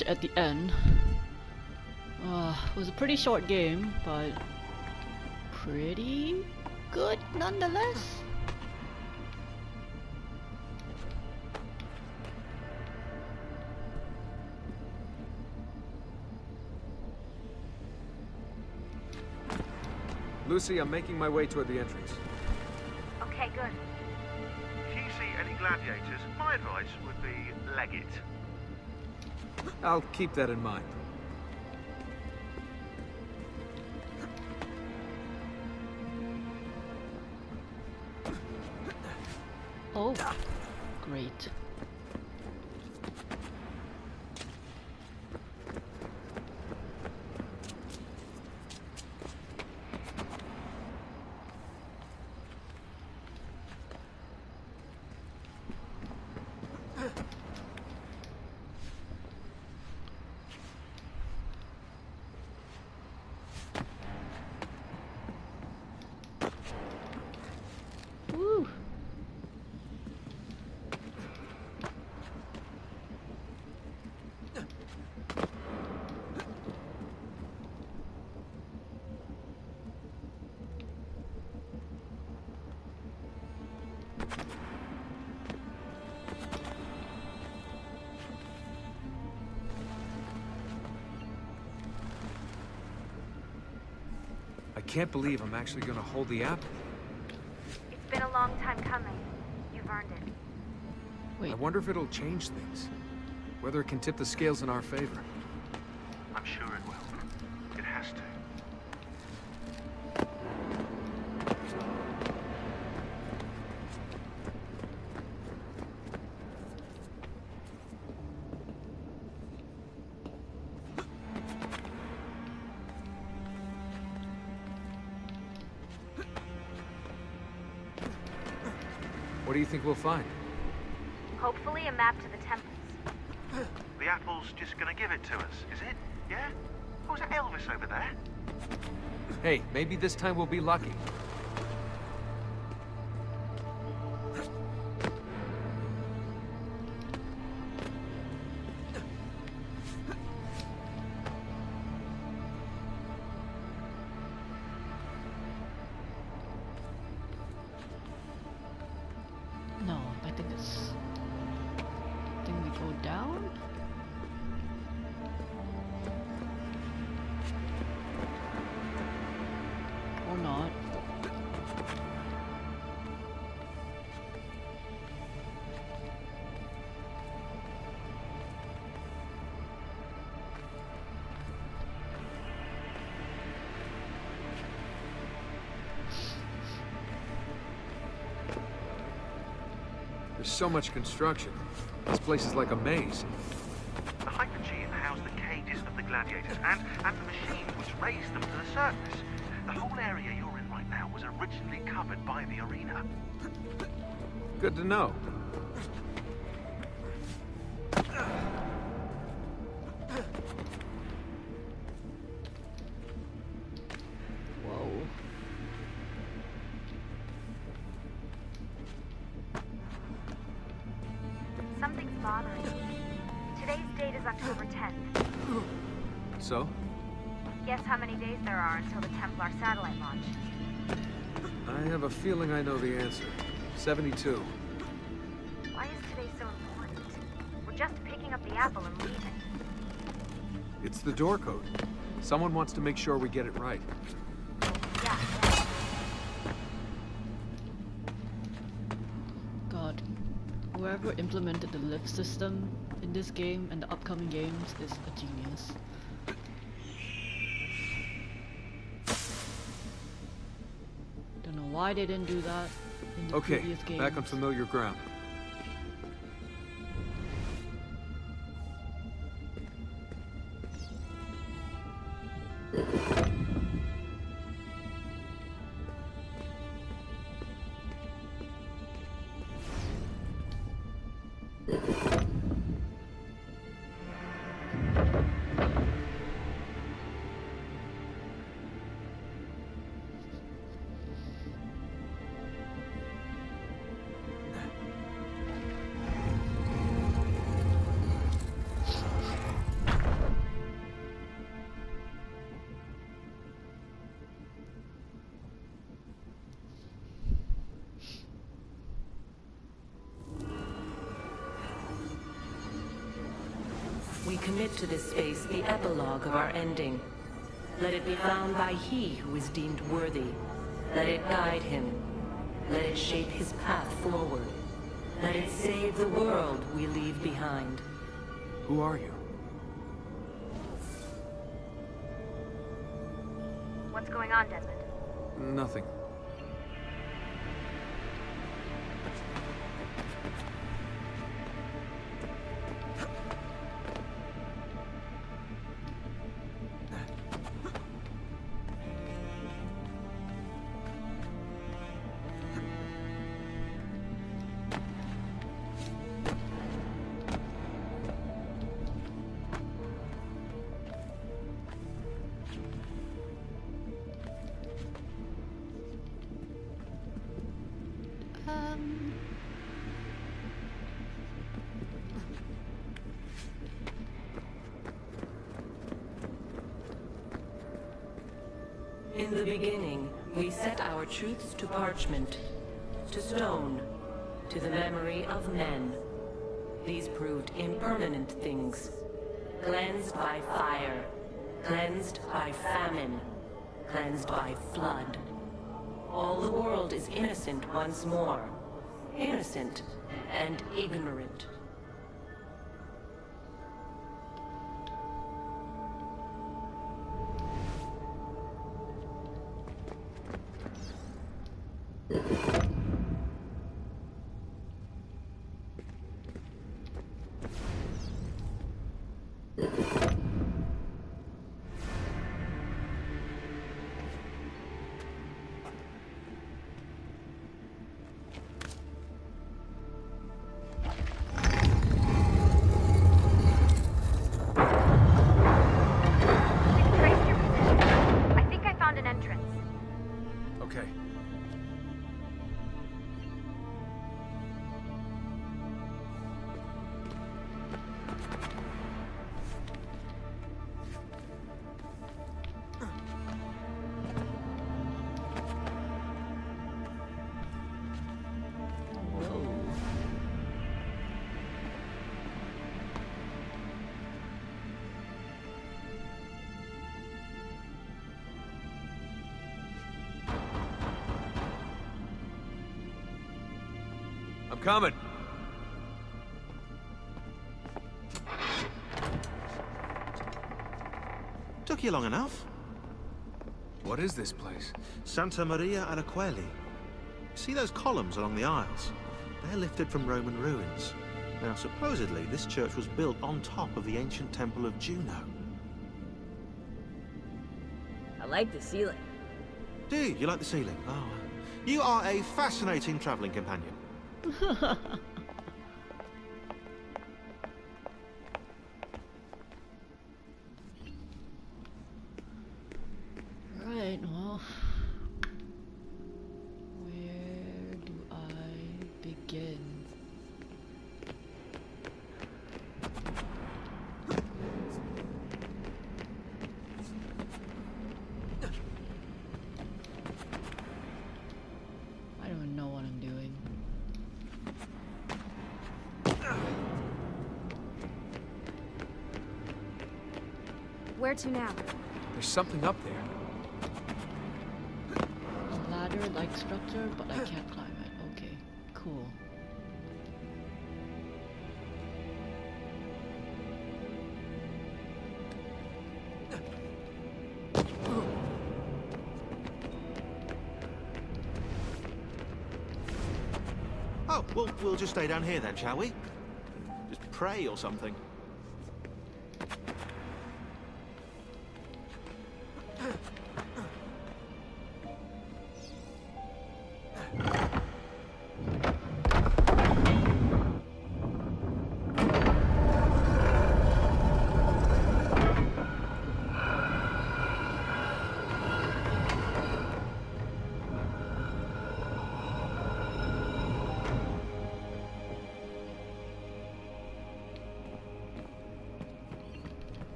much at the end. It was a pretty short game, but pretty good nonetheless. Lucy, I'm making my way toward the entrance. Okay, good. If you see any gladiators, my advice would be leg it. I'll keep that in mind. Oh, great. I can't believe I'm actually gonna hold the apple. It's been a long time coming. You've earned it. Wait. I wonder if it'll change things. Whether it can tip the scales in our favor. I'm sure it will. It has to. What do you think we'll find? Hopefully a map to the Templars. The apple's just gonna give it to us, is it? Yeah? Or was it Elvis over there? Hey, maybe this time we'll be lucky. So much construction. This place is like a maze. The hypogee housed the cages of the gladiators and the machine which raised them to the surface. The whole area you're in right now was originally covered by the arena. Good to know. I have a feeling I know the answer. 72. Why is today so important? We're just picking up the apple and leaving. It's the door code. Someone wants to make sure we get it right. Yeah. God, whoever implemented the lift system in this game and the upcoming games is a genius. Why they didn't do that in the previous games. Okay, back on familiar ground. commit to this space the epilogue of our ending. Let it be found by he who is deemed worthy. Let it guide him. Let it shape his path forward. Let it save the world we leave behind. Who are you? What's going on, Desmond? Nothing. In the beginning, we set our truths to parchment, to stone, to the memory of men. These proved impermanent things, cleansed by fire, cleansed by famine, cleansed by flood. All the world is innocent once more, innocent and ignorant. I'm coming. Took you long enough. What is this place? Santa Maria Araquelli. See those columns along the aisles? They're lifted from Roman ruins. Now, supposedly, this church was built on top of the ancient temple of Juno. I like the ceiling. Do you? You like the ceiling? Oh. You are a fascinating traveling companion. Right, well, where do I begin? I don't even know what I'm doing. Where to now? There's something up there. A ladder-like structure, but I can't climb it. Okay, cool. Oh, well, we'll just stay down here then, shall we? Just pray or something.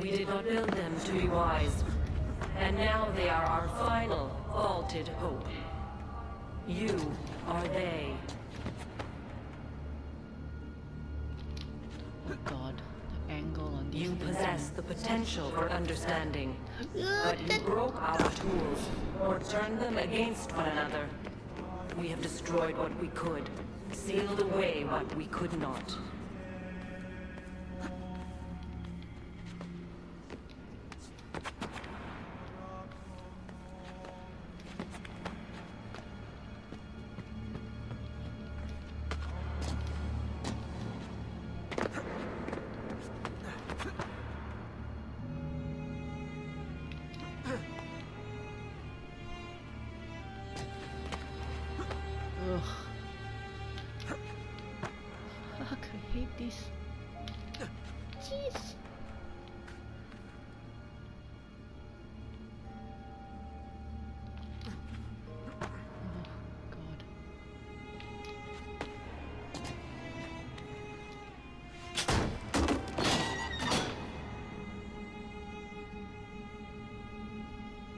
We did not build them to be wise, and now they are our final, vaulted hope. You are they. Oh God, the angle on these. You possess the potential for understanding, but you broke our tools or turned them against one another. We have destroyed what we could, sealed away what we could not.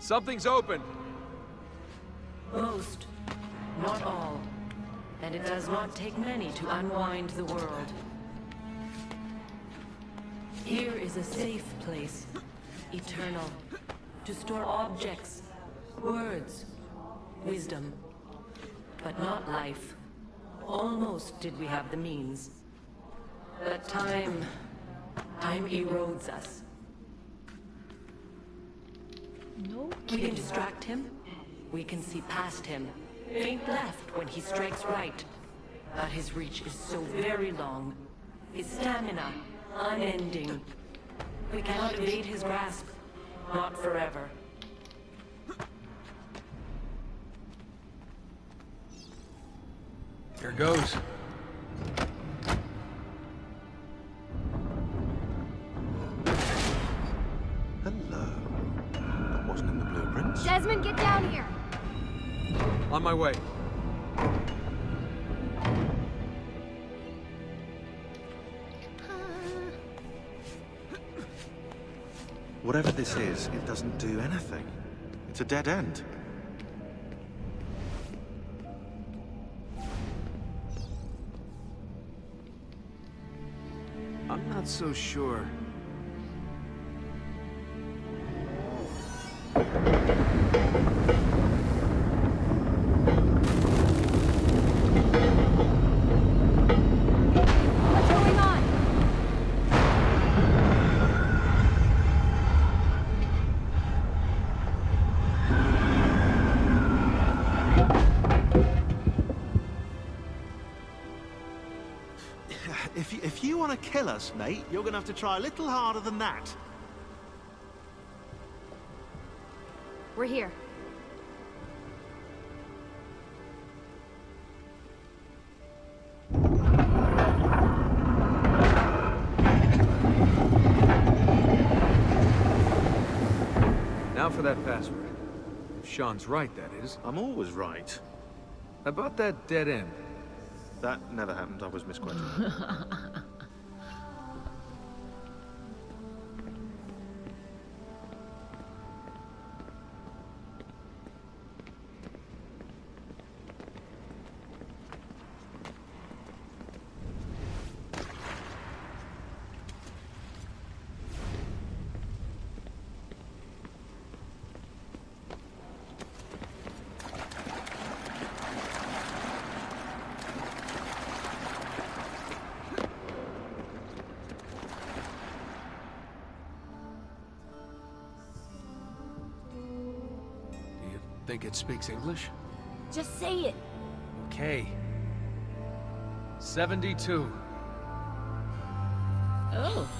Something's open. Most, not all. And it does not take many to unwind the world. Here is a safe place, eternal, to store objects, words, wisdom, but not life. Almost did we have the means. But time erodes us. We can distract him, we can see past him, faint left when he strikes right. But his reach is so very long, his stamina unending. We cannot evade his grasp, not forever. Here goes. Desmond, get down here! On my way. Whatever this is, it doesn't do anything. It's a dead end. I'm not so sure. Kill us, mate. You're gonna have to try a little harder than that. We're here. Now for that password. If Sean's right, that is. I'm always right. About that dead end. That never happened. I was misquoted. Think it speaks English? Just say it. Okay. 72. Oh.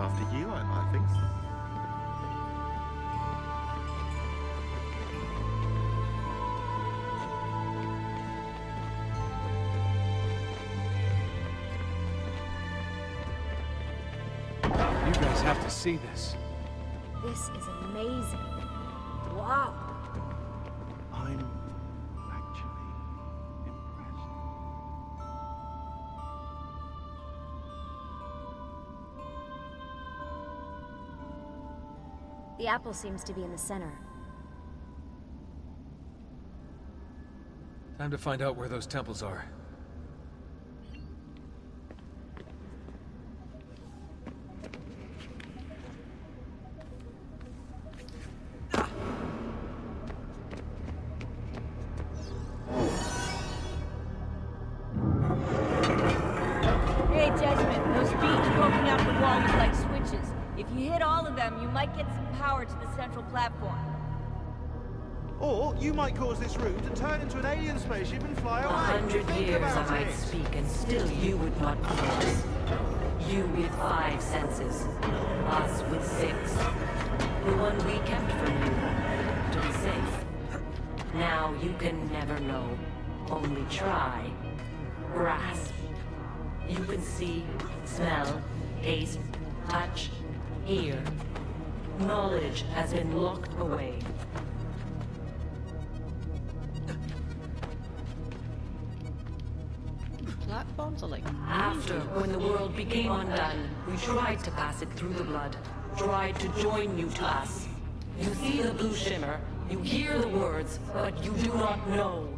After you, I think. See this. This is amazing. Wow. I'm actually The apple seems to be in the center. Time to find out where those temples are. Try. Grasp. You can see, smell, taste, touch, hear. Knowledge has been locked away. Platforms are like... After, when the world became undone, we tried to pass it through the blood. Tried to join you to us. You see the blue shimmer, you hear the words, but you do not know.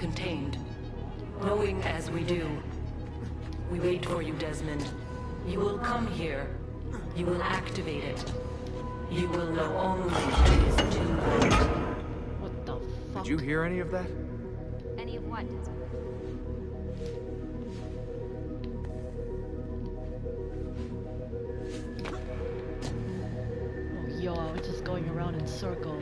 Contained. Knowing as we do. We wait for you, Desmond. You will come here. You will activate it. You will know only it is too late. What the fuck? Did you hear any of that? Any of what, Desmond? Oh, yo, I was just going around in circles.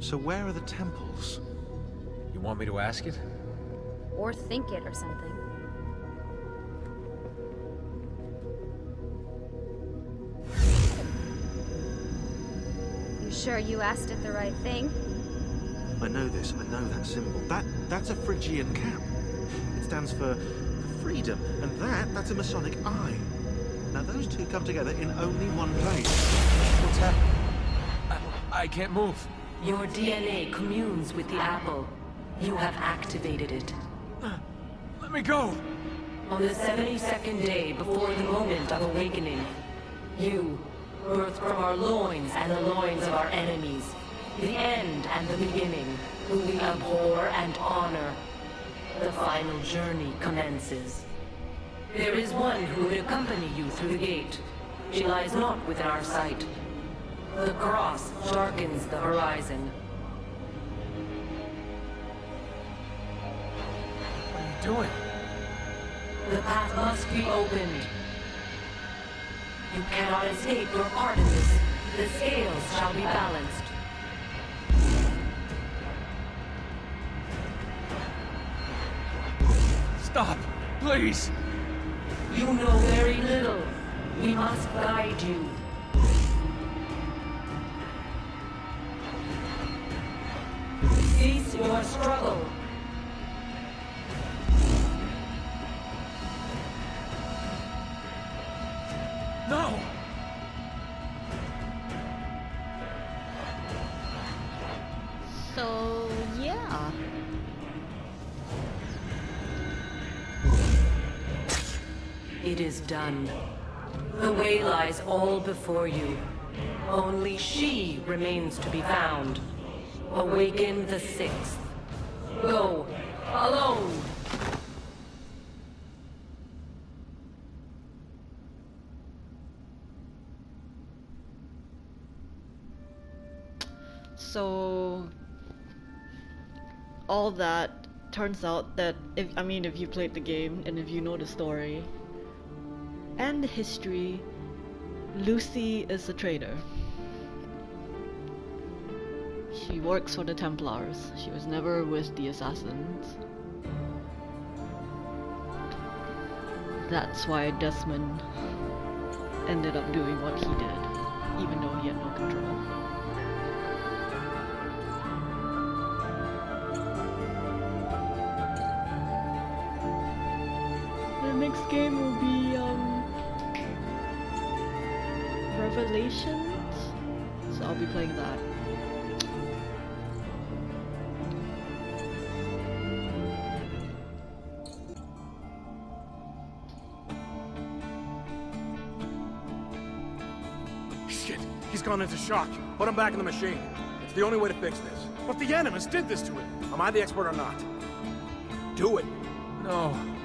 So where are the temples? You want me to ask it? Or think it or something. You sure you asked it the right thing? I know this, I know that symbol. That's a Phrygian cap. It stands for freedom, and that's a Masonic eye. Now those two come together in only one place. What's happening? I can't move. Your DNA communes with the apple. You have activated it. Let me go! On the 72nd day before the moment of awakening, you, birthed from our loins and the loins of our enemies, the end and the beginning, who we abhor and honor, the final journey commences. There is one who would accompany you through the gate. She lies not within our sight. The cross darkens the horizon. What are you doing? The path must be opened. You cannot escape your part in this. The scales shall be balanced. Stop, please! You know very little. We must guide you. Cease your struggle. No! So, yeah. It is done. The way lies all before you. Only she remains to be found. Awaken the sixth. Go alone. So all that turns out that if you played the game and if you know the story and the history, Lucy is a traitor. She works for the Templars. She was never with the Assassins. That's why Desmond ended up doing what he did, even though he had no control. Next game will be Revelations, so I'll be playing that. Shit, he's gone into shock. Put him back in the machine. It's the only way to fix this. But the animus did this to him. Am I the expert or not? Do it. No.